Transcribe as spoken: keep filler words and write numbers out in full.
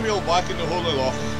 three-wheel bike in the Holy Loch.